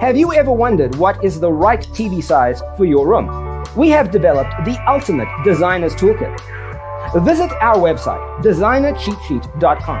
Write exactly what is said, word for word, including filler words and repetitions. Have you ever wondered what is the right T V size for your room? We have developed the ultimate designer's toolkit. Visit our website, designer cheat sheet dot com.